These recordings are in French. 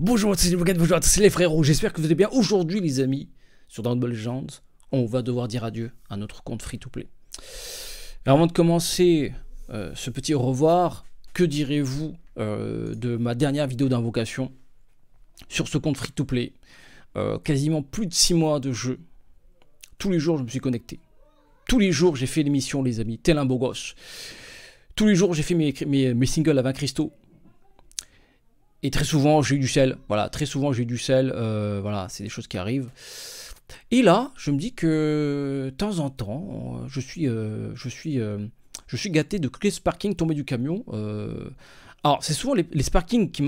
Bonjour à tous les Bougains, bonjour à tous les frérots, j'espère que vous allez bien. Aujourd'hui les amis, sur Dragon Ball Legends, on va devoir dire adieu à notre compte free to play. Alors avant de commencer ce petit revoir, que direz-vous de ma dernière vidéo d'invocation sur ce compte free to play? Quasiment plus de 6 mois de jeu, tous les jours je me suis connecté, tous les jours j'ai fait l'émission les amis, tel un beau gosse, tous les jours j'ai fait mes singles à 20 cristaux. Et très souvent, j'ai eu du sel. Voilà, très souvent, j'ai eu du sel. Voilà, c'est des choses qui arrivent. Et là, je me dis que de temps en temps, je suis gâté de clés Sparking tombées du camion. Alors, c'est souvent les Sparking que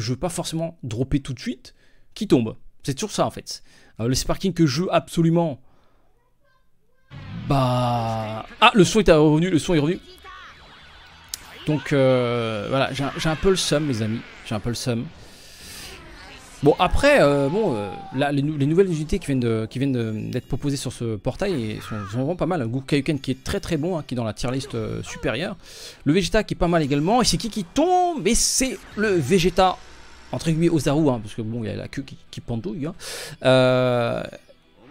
je ne veux pas forcément dropper tout de suite qui tombent. C'est toujours ça, en fait. Alors, les Sparking que je veux absolument... Bah... Ah, le son est revenu, le son est revenu. Donc voilà, j'ai un peu le seum les amis, j'ai un peu le seum. Bon après, là, les nouvelles unités qui viennent d'être proposées sur ce portail sont vraiment pas mal. Goku Kaioken qui est très bon, hein, qui est dans la tier list supérieure. Le Vegeta qui est pas mal également, et c'est qui tombe? Et c'est le Vegeta, entre guillemets Ozaru, hein, parce que bon, il y a la queue qui pendouille. Hein.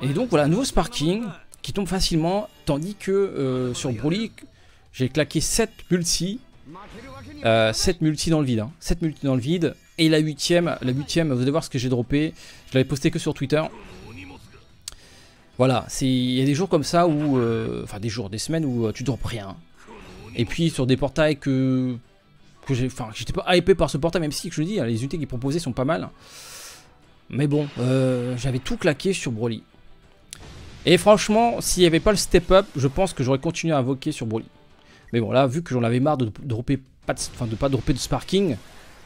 Et donc voilà, nouveau Sparking qui tombe facilement, tandis que sur Broly, j'ai claqué 7 multi. 7 multi dans le vide, hein. 7 multi dans le vide. Et la 8ème, vous allez voir ce que j'ai droppé. Je l'avais posté que sur Twitter. Voilà, il y a des jours comme ça où, enfin des jours, des semaines où tu droppes rien. Et puis sur des portails que j'étais pas hypé par ce portail, même si je le dis, hein, les unités qui proposaient sont pas mal. Mais bon, j'avais tout claqué sur Broly. Et franchement, s'il n'y avait pas le step up, je pense que j'aurais continué à invoquer sur Broly. Mais bon là, vu que j'en avais marre de pas dropper de Sparking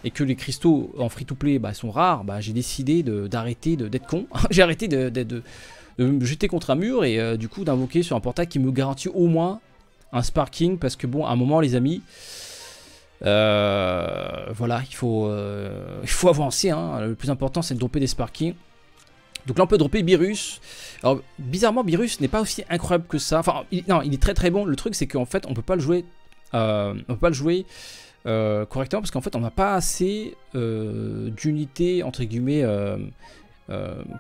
et que les cristaux en free to play sont rares, j'ai décidé d'arrêter d'être con. J'ai arrêté de me jeter contre un mur et du coup d'invoquer sur un portail qui me garantit au moins un Sparking. Parce que bon, à un moment les amis, voilà, il faut avancer, hein. Le plus important c'est de dropper des Sparking. Donc là on peut dropper Beerus. Alors bizarrement Beerus n'est pas aussi incroyable que ça. Enfin non, il est très bon. Le truc c'est qu'en fait on peut pas le jouer, correctement parce qu'en fait on n'a pas assez d'unités entre guillemets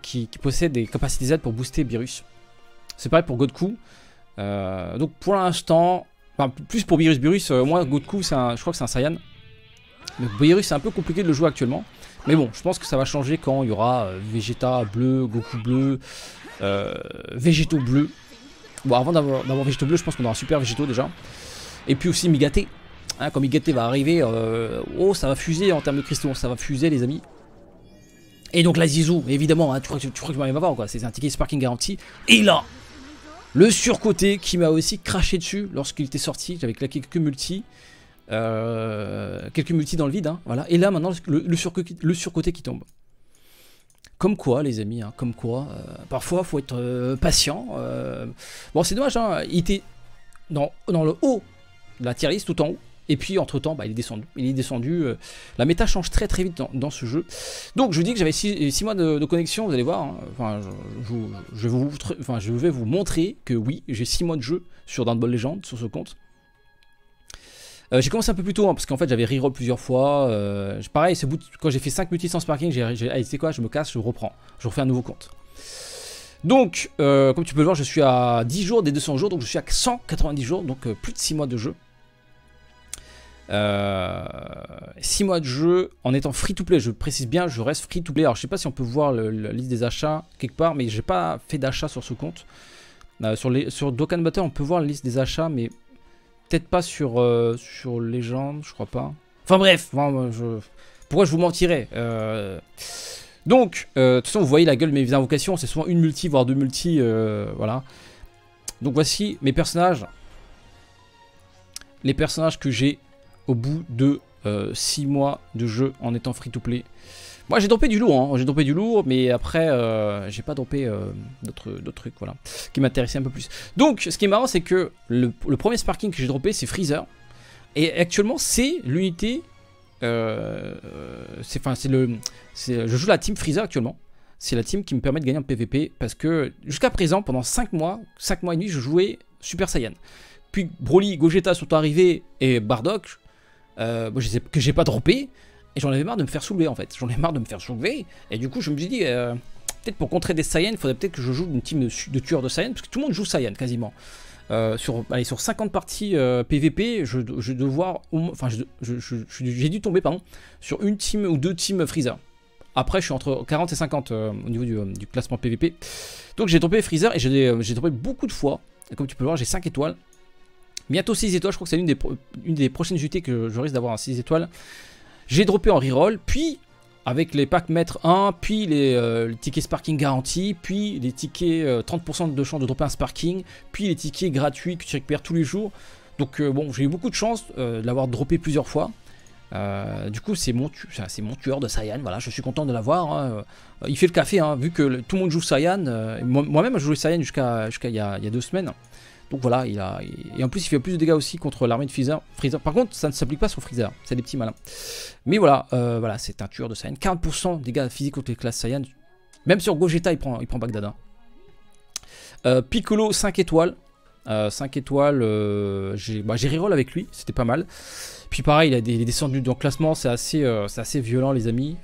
qui possèdent des capacités Z pour booster Beerus. C'est pareil pour Goku. Donc pour l'instant, enfin plus pour Beerus, moi Goku je crois que c'est un Saiyan. Donc Beerus c'est un peu compliqué de le jouer actuellement. Mais bon, je pense que ça va changer quand il y aura Vegeta bleu, Goku bleu, Végétaux bleu. Bon, avant d'avoir Végétaux bleu, je pense qu'on aura Super Végétaux déjà. Et puis aussi Migaté. Hein, quand Migaté va arriver, oh, ça va fuser en termes de cristaux, ça va fuser les amis. Et donc la Zizou, évidemment, hein, tu crois que je m'en vais m'avoir, quoi. C'est un ticket Sparking garanti. Et là, le surcoté qui m'a aussi craché dessus lorsqu'il était sorti. J'avais claqué quelques multi. Quelques multis dans le vide, hein, voilà. Et là maintenant le surcoté qui tombe. Comme quoi les amis, hein, comme quoi parfois faut être patient. Bon c'est dommage, hein, il était dans le haut de la tier list, tout en haut. Et puis entre temps il est descendu, la méta change très vite dans ce jeu. Donc je vous dis que j'avais 6 mois de connexion, vous allez voir, hein. Enfin, je vais vous montrer que oui, j'ai 6 mois de jeu sur Dragon Ball Legends, sur ce compte. J'ai commencé un peu plus tôt, hein, parce qu'en fait j'avais reroll plusieurs fois. Pareil, quand j'ai fait 5 multis sans Sparking, j'ai allez, c'est quoi, je me casse, je reprends. Je refais un nouveau compte. Donc, comme tu peux le voir, je suis à 10 jours des 200 jours, donc je suis à 190 jours, donc plus de 6 mois de jeu. 6 mois de jeu en étant free to play, je précise bien, je reste free to play. Alors je sais pas si on peut voir la liste des achats quelque part, mais j'ai pas fait d'achat sur ce compte. Sur Dokkan Battle, on peut voir la liste des achats, mais... peut-être pas sur Légende, je crois pas. Enfin bref, pourquoi je vous mentirais, donc, de toute façon vous voyez la gueule de mes invocations, c'est souvent une multi voire deux multi, voilà. Donc voici mes personnages. Les personnages que j'ai au bout de 6 mois de jeu en étant free to play. Moi j'ai droppé du lourd, hein, j'ai droppé du lourd, mais après j'ai pas droppé d'autres trucs, voilà, qui m'intéressaient un peu plus. Donc ce qui est marrant c'est que le premier Sparking que j'ai droppé c'est Freezer. Et actuellement c'est l'unité, je joue la team Freezer actuellement. C'est la team qui me permet de gagner en PVP parce que jusqu'à présent pendant 5 mois et demi je jouais Super Saiyan. Puis Broly, Gogeta sont arrivés et Bardock, que j'ai pas droppé. Et j'en avais marre de me faire soulever en fait. J'en avais marre de me faire soulever. Et du coup, je me suis dit, peut-être pour contrer des Saiyans, il faudrait peut-être que je joue une team de tueurs de Saiyans. Parce que tout le monde joue Saiyan quasiment. Sur 50 parties PVP, j'ai dû tomber pardon, sur une team ou deux teams Freezer. Après, je suis entre 40 et 50 au niveau du classement PVP. Donc j'ai tombé Freezer et j'ai tombé beaucoup de fois. Et comme tu peux le voir, j'ai 5 étoiles. Bientôt 6 étoiles, je crois que c'est une des prochaines UT que je risque d'avoir à 6 étoiles. J'ai droppé en reroll, puis avec les packs maître 1, puis les tickets Sparking garantis, puis les tickets 30% de chance de dropper un Sparking, puis les tickets gratuits que tu récupères tous les jours. Donc bon, j'ai eu beaucoup de chance de l'avoir droppé plusieurs fois. Du coup, c'est mon tueur de Saiyan, voilà, je suis content de l'avoir, hein. Il fait le café, hein, vu que tout le monde joue Saiyan, moi-même je jouais Saiyan jusqu'à il y a 2 semaines. Donc voilà, et en plus il fait plus de dégâts aussi contre l'armée de Freezer. Par contre, ça ne s'applique pas sur Freezer, c'est des petits malins. Mais voilà, voilà, c'est un tueur de Saiyan, 40% de dégâts physiques contre les classes Saiyan. Même sur Gogeta, il prend Bagdad, hein. Piccolo, 5 étoiles. 5 étoiles, j'ai reroll avec lui, c'était pas mal. Puis pareil, il est descendu dans le classement, c'est assez violent les amis.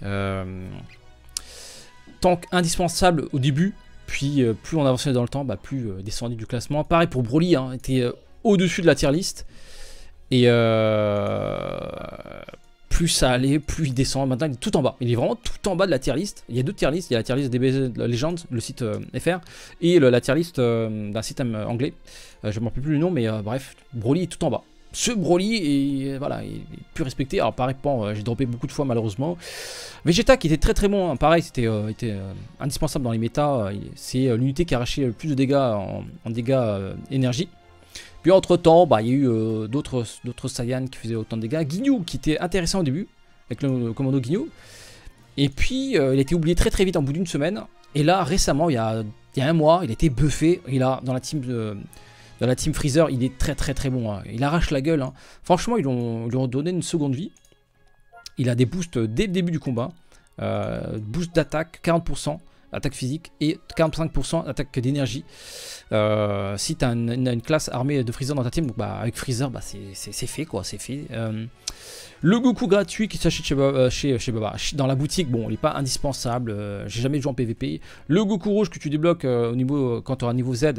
Tank indispensable au début, puis plus on avançait dans le temps, bah, plus descendu du classement. Pareil pour Broly, hein, était au-dessus de la tier list. Et plus ça allait, plus il descend. Maintenant il est tout en bas, il est vraiment tout en bas de la tier list. Il y a 2 tier list, il y a la tier list DBZ Legends, le site FR, et la tier list d'un site anglais. Je ne m'en rappelle plus le nom, mais bref, Broly est tout en bas. Ce Broly est, voilà, il est plus respecté. Alors pareil, j'ai droppé beaucoup de fois malheureusement. Vegeta qui était très très bon, hein. Pareil, c'était indispensable dans les méta. C'est l'unité qui a arraché le plus de dégâts en dégâts énergie. Puis entre temps, bah, il y a eu d'autres Saiyans qui faisaient autant de dégâts. Guignol qui était intéressant au début, avec le commando Guignol. Et puis il a été oublié très très vite en bout d'une semaine. Et là récemment, il y a 1 mois, il a été buffé. Il a dans la team de... Dans la team Freezer, il est très très très bon, hein. Il arrache la gueule, hein. Franchement, ils lui ont donné une seconde vie. Il a des boosts dès le début du combat. Boost d'attaque, 40%, attaque physique, et 45% attaque d'énergie. Si tu as une classe armée de Freezer dans ta team, donc, bah, avec Freezer, bah, c'est fait quoi, c'est fait. Le Goku gratuit qui s'achète chez Baba, dans la boutique, bon, il n'est pas indispensable. J'ai jamais joué en PVP. Le Goku rouge que tu débloques au niveau, quand tu auras niveau Z,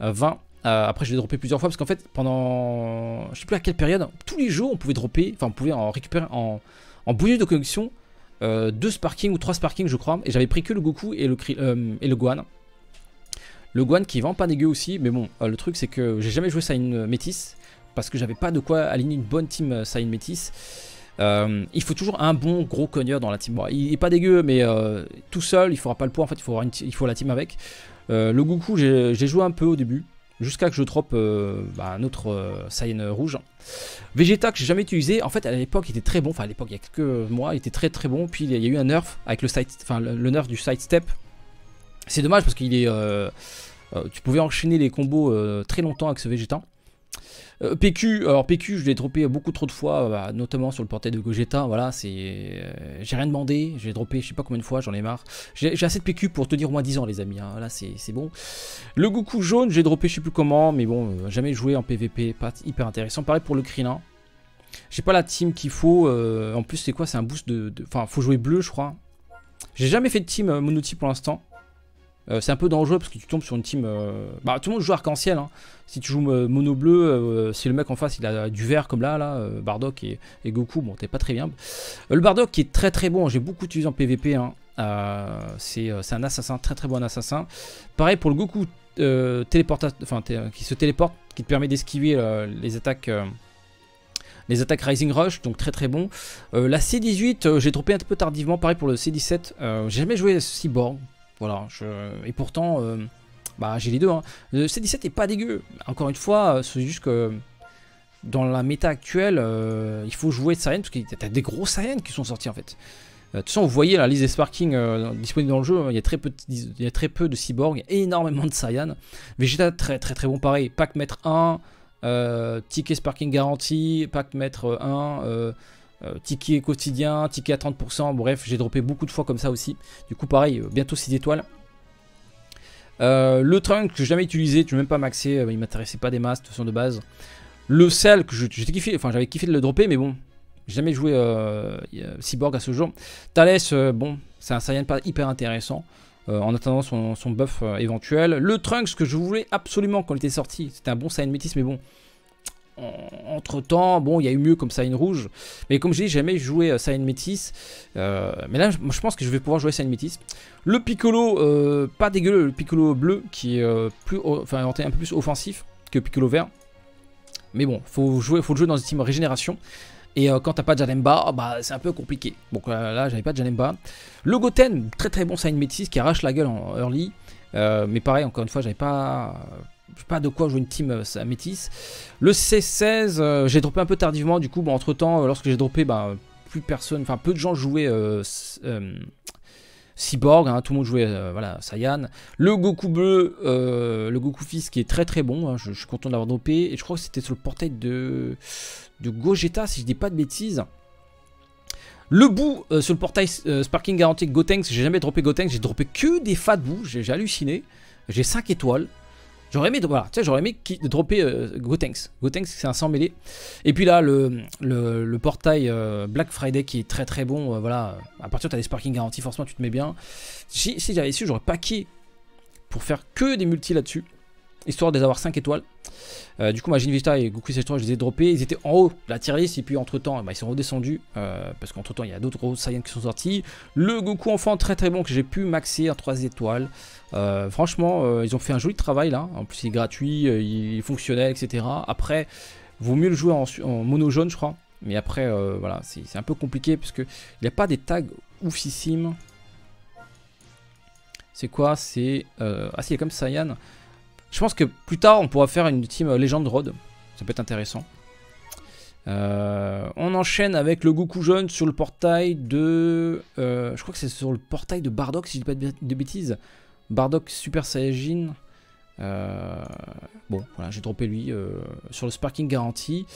20. Après je l'ai droppé plusieurs fois parce qu'en fait pendant je sais plus à quelle période, tous les jours on pouvait dropper, enfin on pouvait en récupérer en bonus de connexion 2 Sparking ou 3 Sparking je crois, et j'avais pris que le Goku et le Gohan. Le Gohan qui est vraiment pas dégueu aussi, mais bon le truc c'est que j'ai jamais joué Saiyan Métis parce que j'avais pas de quoi aligner une bonne team Saiyan Métis. Il faut toujours un bon gros cogneur dans la team. Bon, il est pas dégueu mais tout seul il faudra pas le poids en fait, il faut la team avec. Le Goku j'ai joué un peu au début. Jusqu'à que je droppe un autre Saiyan rouge. Vegeta que j'ai jamais utilisé. En fait à l'époque il était très bon. Enfin à l'époque il y a quelques mois il était très très bon. Puis il y a eu un nerf avec le nerf du sidestep. C'est dommage parce qu'il est tu pouvais enchaîner les combos très longtemps avec ce Vegeta. PQ, je l'ai droppé beaucoup trop de fois, notamment sur le portail de Gogeta. Voilà, j'ai rien demandé, j'ai droppé je sais pas combien de fois, j'en ai marre. J'ai assez de PQ pour tenir au moins 10 ans, les amis. Hein. Là, c'est bon. Le Goku jaune, j'ai droppé je sais plus comment, mais bon, jamais joué en PVP, pas hyper intéressant. Pareil pour le Krillin. J'ai pas la team qu'il faut. En plus, c'est quoi? C'est un boost de. Enfin, faut jouer bleu, je crois. J'ai jamais fait de team monotype pour l'instant. C'est un peu dangereux parce que tu tombes sur une team. Tout le monde joue arc-en-ciel. Hein. Si tu joues mono bleu, si le mec en face il a du vert comme là, Bardock et Goku, bon, t'es pas très bien. Le Bardock qui est très très bon, j'ai beaucoup utilisé en PVP. Hein. C'est un assassin, très très bon assassin. Pareil pour le Goku qui se téléporte, qui te permet d'esquiver les attaques Rising Rush, donc très très bon. La C18, j'ai droppé un peu tardivement. Pareil pour le C17, j'ai jamais joué à ce cyborg. Voilà, et pourtant, j'ai les deux. Hein. Le C17 est pas dégueu. Encore une fois, c'est juste que dans la méta actuelle, il faut jouer de Saiyan parce qu'il y a des gros Saiyans qui sont sortis en fait. De toute façon, vous voyez la liste des Sparking disponible dans le jeu. Il y a très peu de cyborgs, énormément de Saiyans. Vegeta, très très très bon, pareil. Pack Maître 1, ticket Sparking garanti, Pack Maître 1. Ticket quotidien, ticket à 30%, bref, j'ai droppé beaucoup de fois comme ça aussi. Du coup, pareil, bientôt 6 étoiles. Le Trunk que j'ai jamais utilisé, tu ne veux même pas maxé, il m'intéressait pas des masses de toute façon de base. Le Cell que j'avais kiffé de le dropper, mais bon, J'ai jamais joué Cyborg à ce jour. Thales, bon, c'est un Saiyan pas hyper intéressant. En attendant son buff éventuel. Le Trunks que je voulais absolument quand il était sorti. C'était un bon Saiyan métis, mais bon. Entre temps, bon, il y a eu mieux comme Saiyan rouge. Mais comme je dis, j'ai jamais joué Saiyan métis. Mais là, je pense que je vais pouvoir jouer Saiyan métis. Le Piccolo, pas dégueuleux. Le Piccolo bleu qui est un peu plus offensif que Piccolo vert. Mais bon, faut le jouer dans une team régénération. Et quand t'as pas de Janemba, bah, c'est un peu compliqué. Donc là, j'avais pas de Janemba. Le Goten, très très bon Saiyan métis qui arrache la gueule en early. Mais pareil, encore une fois, j'avais pas de quoi jouer une team métis. Le C16, j'ai droppé un peu tardivement. Du coup, bon, entre temps, lorsque j'ai droppé, bah, peu de gens jouaient Cyborg, hein, tout le monde jouait voilà, Saiyan. Le Goku bleu, le Goku fils qui est très très bon, hein, je suis content d'avoir dopé. Et je crois que c'était sur le portail de Gogeta, si je dis pas de bêtises. Le bout sur le portail Sparking garanti Gotenks, j'ai jamais droppé Gotenks, j'ai droppé que des fat bouts, j'ai halluciné. J'ai 5 étoiles. J'aurais aimé, voilà, dropper Gotenks. Gotenks, c'est un sans mêlé. Et puis là, le portail Black Friday qui est très très bon. Voilà, à partir tu as des Sparking garanties, forcément tu te mets bien. Si j'avais su, j'aurais paqué pour faire que des multis là-dessus, histoire de les avoir 5 étoiles. Du coup, Majin Vegeta et Goku Saiyan, je les ai droppés. Ils étaient en haut de la tier list. Et puis entre temps, ils sont redescendus. Parce qu'entre temps, il y a d'autres gros Saiyans qui sont sortis. Le Goku enfant, très très bon, que j'ai pu maxer en 3 étoiles. Franchement, ils ont fait un joli travail là. En plus, il est gratuit, il est fonctionnel, etc. Après, vaut mieux le jouer en mono jaune, je crois. Mais après, voilà, c'est un peu compliqué parce que il n'y a pas des tags oufissimes. C'est quoi? C'est. Ah, si, il y a comme Saiyan. Je pense que plus tard, on pourra faire une team légende Road. Ça peut être intéressant. On enchaîne avec le Goku jaune sur le portail de... je crois que c'est sur le portail de Bardock, si je dis pas de bêtises. Bardock Super Saiyajin. Bon, voilà, j'ai droppé lui sur le Sparking Garantie.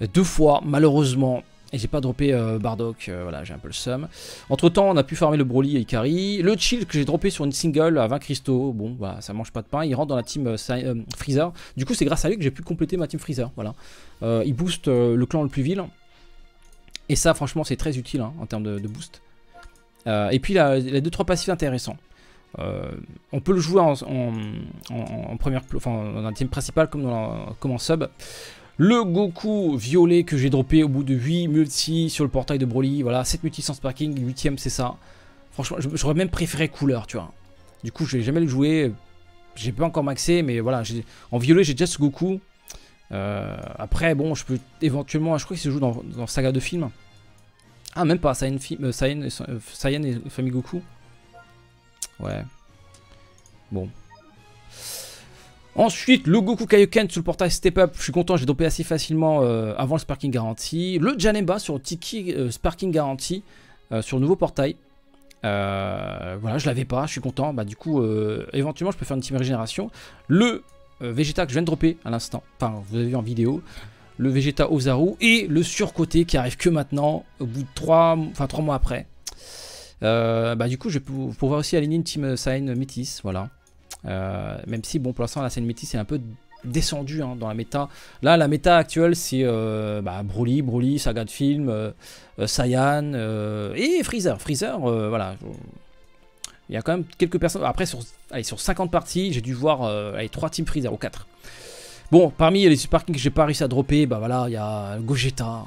2 fois, malheureusement. Et j'ai pas droppé Bardock, voilà, j'ai un peu le seum. Entre temps, on a pu farmer le Broly et Ikari. Le Chill que j'ai droppé sur une single à 20 cristaux, bon, bah, ça mange pas de pain. Il rentre dans la team Freezer. Du coup, c'est grâce à lui que j'ai pu compléter ma team Freezer. Voilà. Il booste le clan le plus vil. Et ça, franchement, c'est très utile hein, en termes de boost. Et puis, les 2-3 passifs intéressants. On peut le jouer dans la team principale comme en sub. Le Goku violet que j'ai droppé au bout de 8 multi sur le portail de Broly. Voilà, 7 multi sans sparking, 8ème c'est ça. Franchement, j'aurais même préféré couleur, tu vois. Du coup, je vais jamais le jouer. J'ai pas encore maxé, mais voilà. En violet, j'ai déjà ce Goku. Après, bon, je peux éventuellement... Je crois qu'il se joue dans Saga de film. Ah, même pas, Saiyan et Famille Goku. Ouais. Bon. Ensuite, le Goku Kaioken sur le portail Step Up. Je suis content, j'ai dopé assez facilement avant le Sparking Guarantee. Le Janemba sur le Tiki Sparking Guarantee sur le nouveau portail. Voilà, je l'avais pas, je suis content. Bah, du coup, éventuellement, je peux faire une team régénération. Le Vegeta que je viens de dropper à l'instant. Enfin, vous avez vu en vidéo. Le Vegeta Ozaru et le surcoté qui arrive que maintenant, au bout de 3 mois après. Bah, du coup, je vais pouvoir aussi aligner une team Saiyan métis. Voilà. Même si bon pour l'instant la scène métis est un peu descendue hein, dans la méta. Là la méta actuelle c'est Broly, saga de film, Saiyan et Freezer. Freezer voilà. Il y a quand même quelques personnes. Après sur 50 parties j'ai dû voir 3 teams Freezer ou 4. Bon parmi les Sparking que j'ai pas réussi à dropper, bah voilà il y a Gogeta,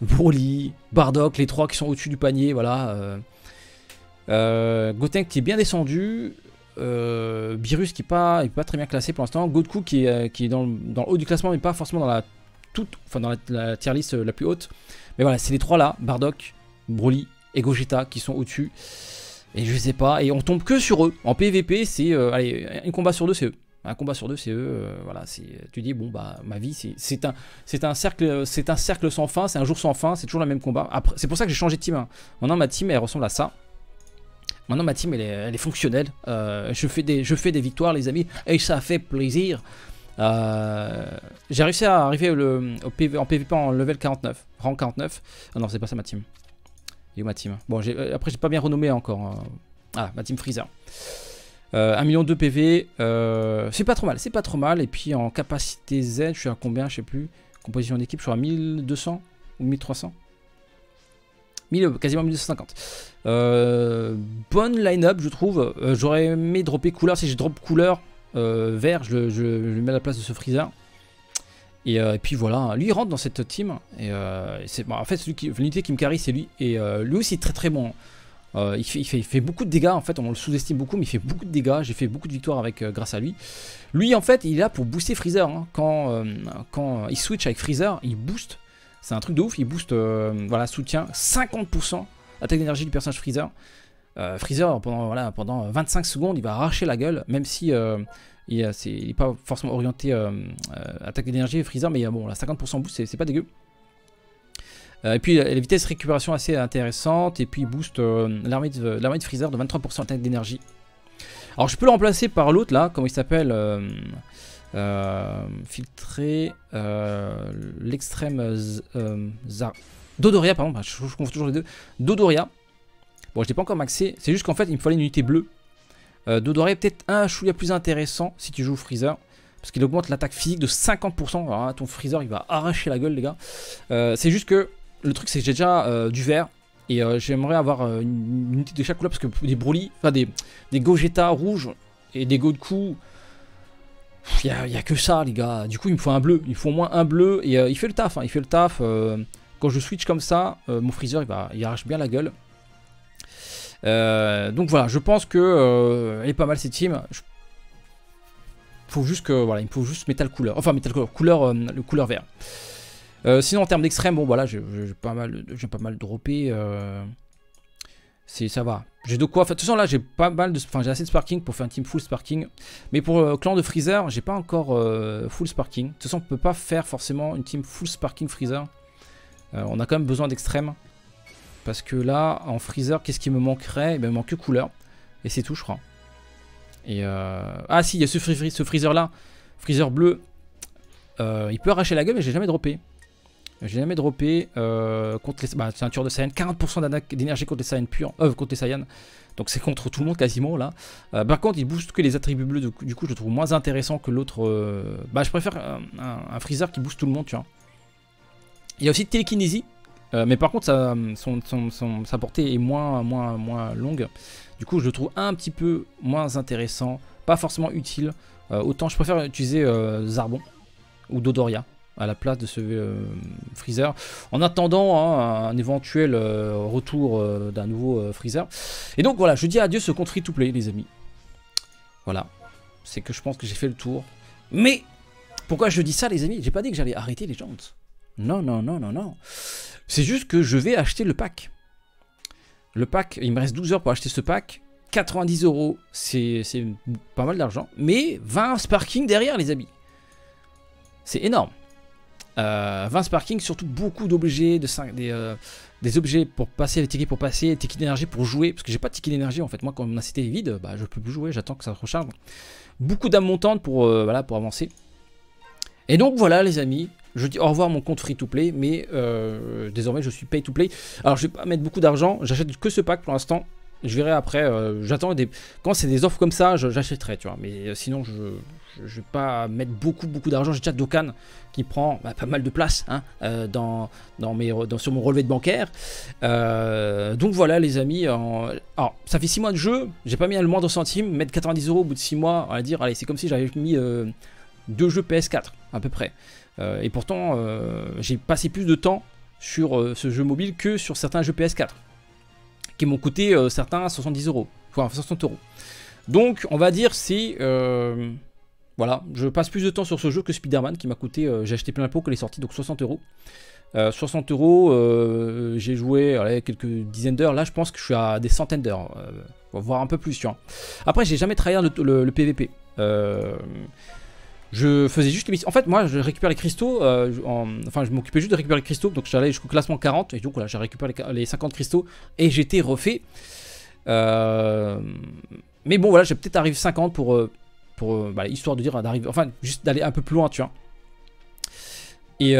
Broly, Bardock, les 3 qui sont au-dessus du panier, voilà. Gotenks qui est bien descendu. Beerus qui n'est pas très bien classé pour l'instant. Goku qui est dans le haut du classement, mais pas forcément dans la tier list la plus haute. Mais voilà, c'est les 3 là, Bardock, Broly et Gogeta qui sont au-dessus. Et je sais pas, et on tombe que sur eux. En PVP, c'est un combat sur 2, c'est eux. Un combat sur 2, c'est eux. Voilà, tu dis, bon, bah, ma vie, c'est un cercle sans fin, c'est un jour sans fin, c'est toujours le même combat. C'est pour ça que j'ai changé de team. Hein. Maintenant, ma team, elle ressemble à ça. Maintenant ma team elle est fonctionnelle, je fais des victoires les amis, et ça fait plaisir. J'ai réussi à arriver en PvP en level 49, rang 49. Ah non c'est pas ça ma team. Et où ma team? Bon après j'ai pas bien renommé encore. Ah ma team Freezer. 1 million de PV, c'est pas trop mal, c'est pas trop mal. Et puis en capacité Z je suis à combien je sais plus. Composition d'équipe je suis à 1200 ou 1300. quasiment 1250. Bonne line-up, je trouve. J'aurais aimé dropper couleur. Si je drop couleur vert, je le mets à la place de ce Freezer. Et puis voilà, lui il rentre dans cette team. Et c'est, bon, en fait, l'unité qui me carry, c'est lui. Et lui aussi, très très bon. Il fait beaucoup de dégâts en fait, on le sous-estime beaucoup, mais il fait beaucoup de dégâts, j'ai fait beaucoup de victoires avec, grâce à lui. Lui en fait il est là pour booster Freezer, hein. Quand il switch avec Freezer, il booste, c'est un truc de ouf, il booste voilà, soutien, 50% attaque d'énergie du personnage Freezer. Freezer pendant 25 secondes il va arracher la gueule, même si il n'est pas forcément orienté attaque d'énergie Freezer, mais bon, la 50% boost c'est pas dégueu. Et puis la vitesse récupération assez intéressante. Et puis il booste l'armée de Freezer de 23% attaque d'énergie. Alors je peux le remplacer par l'autre là, comment il s'appelle, filtré, l'extrême Dodoria, pardon, je confonds toujours les deux. Dodoria. Bon, je l'ai pas encore maxé, c'est juste qu'en fait il me fallait une unité bleue. Dodoria est peut-être un chouïa plus intéressant si tu joues Freezer, parce qu'il augmente l'attaque physique de 50%. Alors, hein, ton Freezer il va arracher la gueule les gars. C'est juste que le truc c'est que j'ai déjà du vert. Et j'aimerais avoir une unité de chaque couleur. Parce que des Broly, enfin des Gogeta rouges et des Goku, il n'y a que ça les gars. Du coup il me faut un bleu. Il faut au moins un bleu. Et il fait le taf, hein, il fait le taf. Quand je switch comme ça, mon Freezer il arrache bien la gueule. Donc voilà, je pense que elle est pas mal cette team. Faut juste que voilà, il me faut juste métal couleur, enfin métal couleur, le couleur vert. Sinon en termes d'extrême, bon voilà, j'ai pas mal droppé, ça va. J'ai de quoi. De toute façon là, j'ai pas mal de, enfin j'ai assez de Sparking pour faire un team full Sparking. Mais pour le clan de Freezer, j'ai pas encore full Sparking. De toute façon, on peut pas faire forcément une team full Sparking Freezer. On a quand même besoin d'extrême parce que là, en Freezer, qu'est-ce qui me manquerait? Eh bien, il me manque que couleur et c'est tout, je crois. Et ah si, il y a ce Freezer là, Freezer bleu, il peut arracher la gueule mais j'ai jamais droppé. J'ai jamais droppé contre les... Bah, c'est un tueur de Saiyan, 40% d'énergie contre les Saiyans purs, contre les Saiyans. Donc c'est contre tout le monde quasiment là. Par contre il booste que les attributs bleus, du coup je le trouve moins intéressant que l'autre. Bah je préfère un Freezer qui booste tout le monde, tu vois. Il y a aussi télékinésie, mais par contre ça, sa portée est moins longue. Du coup, je le trouve un petit peu moins intéressant, pas forcément utile. Autant je préfère utiliser Zarbon ou Dodoria à la place de ce Freezer. En attendant hein, un éventuel retour d'un nouveau Freezer. Et donc voilà, je dis adieu ce compte free to play, les amis. Voilà, c'est que je pense que j'ai fait le tour. Mais pourquoi je dis ça, les amis? J'ai pas dit que j'allais arrêter les gens. Non, non, non, non, non. C'est juste que je vais acheter le pack. Le pack, il me reste 12 heures pour acheter ce pack. 90 €, c'est pas mal d'argent. Mais 20 Sparking derrière, les amis. C'est énorme. 20 Sparking, surtout beaucoup d'objets, des objets pour passer, les tickets pour passer, les tickets d'énergie pour jouer. Parce que j'ai pas de tickets d'énergie en fait. Moi, quand mon ACT est vide, bah, je peux plus jouer, j'attends que ça recharge. Beaucoup d'âmes montantes pour, voilà, pour avancer. Et donc voilà, les amis. Je dis au revoir mon compte free to play, mais désormais je suis pay to play. Alors je vais pas mettre beaucoup d'argent, j'achète que ce pack pour l'instant. Je verrai après, j'attends des... Quand c'est des offres comme ça, j'achèterai, tu vois. Mais sinon je vais pas mettre beaucoup d'argent. J'ai déjà Dokkan qui prend bah, pas mal de place hein, sur mon relevé de bancaire. Donc voilà les amis, alors ça fait 6 mois de jeu, j'ai pas mis le moindre centime. Mettre 90 € au bout de 6 mois, on va dire, allez, c'est comme si j'avais mis 2 jeux PS4 à peu près. Et pourtant, j'ai passé plus de temps sur ce jeu mobile que sur certains jeux PS4 qui m'ont coûté certains 70 €, enfin 60 €. Donc, on va dire si voilà, je passe plus de temps sur ce jeu que Spider-Man qui m'a coûté, j'ai acheté plein de pots quand il est sorti, donc 60 €. 60 €, j'ai joué allez, quelques dizaines d'heures. Là, je pense que je suis à des centaines d'heures, voire un peu plus. Tu vois. Après, j'ai jamais tryhard le PVP. Je faisais juste les missions. En fait, moi, je récupère les cristaux. Enfin, je m'occupais juste de récupérer les cristaux. Donc, j'allais jusqu'au classement 40. Et donc, voilà, j'ai récupéré les 50 cristaux. Et j'étais refait. Mais bon, voilà, j'ai peut-être arrivé 50 pour bah, histoire de dire d'arriver. Enfin, juste d'aller un peu plus loin, tu vois. Et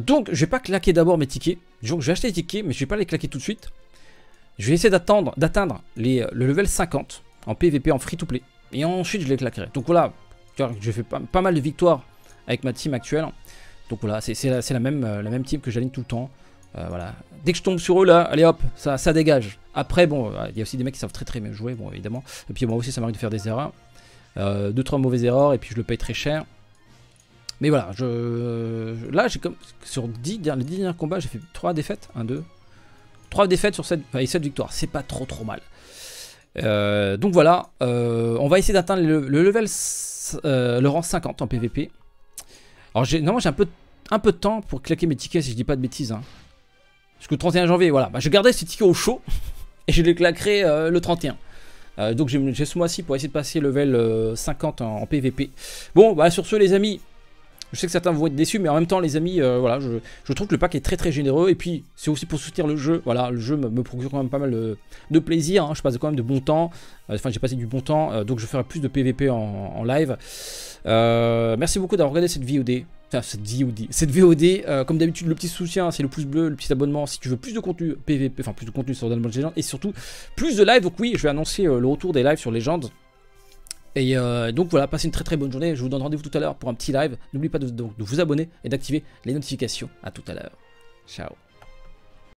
donc, je vais pas claquer d'abord mes tickets. Donc, je vais acheter les tickets, mais je vais pas les claquer tout de suite. Je vais essayer d'atteindre le level 50 en PVP, en free to play. Et ensuite, je les claquerai. Donc, voilà. J'ai fait pas mal de victoires avec ma team actuelle. Donc voilà, c'est la même team que j'aligne tout le temps. Voilà. Dès que je tombe sur eux là, allez hop, ça dégage. Après bon, il y a aussi des mecs qui savent très bien jouer, bon évidemment. Et puis moi aussi ça m'arrive de faire des erreurs. 2-3 mauvaises erreurs et puis je le paye très cher. Mais voilà, là j'ai comme sur les 10 derniers combats, j'ai fait 3 défaites, 1, 2. 3 défaites sur 7, enfin, 7 victoires, c'est pas trop mal. Donc voilà, on va essayer d'atteindre le level, le rang 50 en PVP. Alors normalement j'ai un peu de temps pour claquer mes tickets si je dis pas de bêtises. Hein. Jusqu'au 31 janvier, voilà. Bah, je gardais ces tickets au chaud et je les claquerai le 31. Donc j'ai ce mois-ci pour essayer de passer level 50 en PVP. Bon, bah sur ce les amis, je sais que certains vont être déçus, mais en même temps les amis, voilà, je trouve que le pack est très généreux. Et puis c'est aussi pour soutenir le jeu. Voilà, le jeu me procure quand même pas mal de plaisir. Hein. Je passe quand même de bon temps. Enfin, j'ai passé du bon temps, donc je ferai plus de PVP en live. Merci beaucoup d'avoir regardé cette VOD. Enfin, cette VOD, comme d'habitude, le petit soutien, c'est le pouce bleu, le petit abonnement. Si tu veux plus de contenu PVP, enfin plus de contenu sur Dragon Ball Legends et surtout plus de live. Donc oui, je vais annoncer le retour des lives sur Legends. Et donc voilà, passez une très bonne journée. Je vous donne rendez-vous tout à l'heure pour un petit live. N'oubliez pas de vous abonner et d'activer les notifications. À tout à l'heure. Ciao.